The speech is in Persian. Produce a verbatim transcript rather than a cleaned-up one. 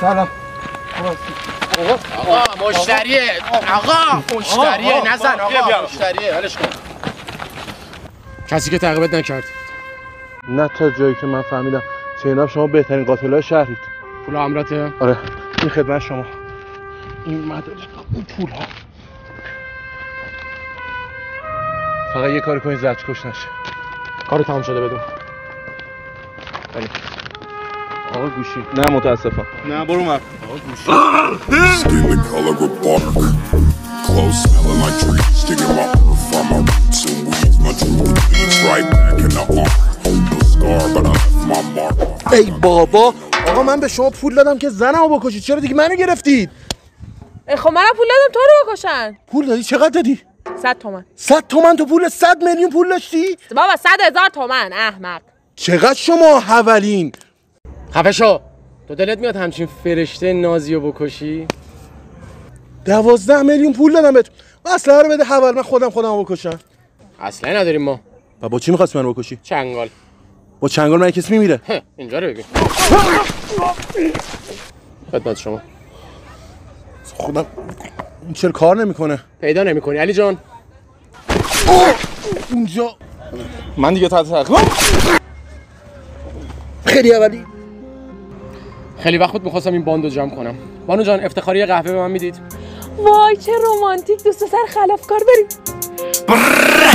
سلام. آقا مشتریه. آقا مشتریه نزن. آقا مشتریه. ولش کن. کسی که تعقیبت نکرد. نه تا جایی که من فهمیدم. جناب شما بهترین قاتلای شهرید. پول امراته؟ آره. این خدمت شما. این مدارک اون پول ها. فقط یه کاری کنید زرد کش نشه. کارو تمام شده بدون. بله. آقا گوشی. نه متاسفم. نه برو من. آقا گوشی. Skin the color of bark. Close smelling like trees. Digging my earth on my roots and weeds. My truth leads right back in the arm. No scar but I left my mark. ای بابا. آقا من به شما پول دادم که زنمو بکشید. چرا دیگه منو گرفتید؟ خب منم پول دادم تو رو بکشن. پول دادی؟ چقدر دادی؟ صد تومن. صد تومن تو پول؟ صد میلیون پول داشتی؟ بابا صد هزار تومن احمق. چقدر شما حولین؟ خفه شو. تو دلت میاد همچین فرشته نازی رو بکشی؟ دوازده میلیون پول دادم بهتون. اسلحه رو بده حول من خودم خودم بکشم. اسلحه نداریم ما. و با چی می‌خواستی منو بکشی؟ چنگال. با چنگال من کسی میمیره. اینجا رو ببین. خدمت شما. خودم چرا کار نمیکنه؟ پیدا نمیکنی علی جان. اوه! اونجا من دیگه تحت تاخیر. خیلی اولی خیلی وقت بود می‌خواستم این باندو جمع کنم. بانو جان افتخاری قهوه به من میدید؟ وای چه رمانتیک دوست سر خلافکار بریم.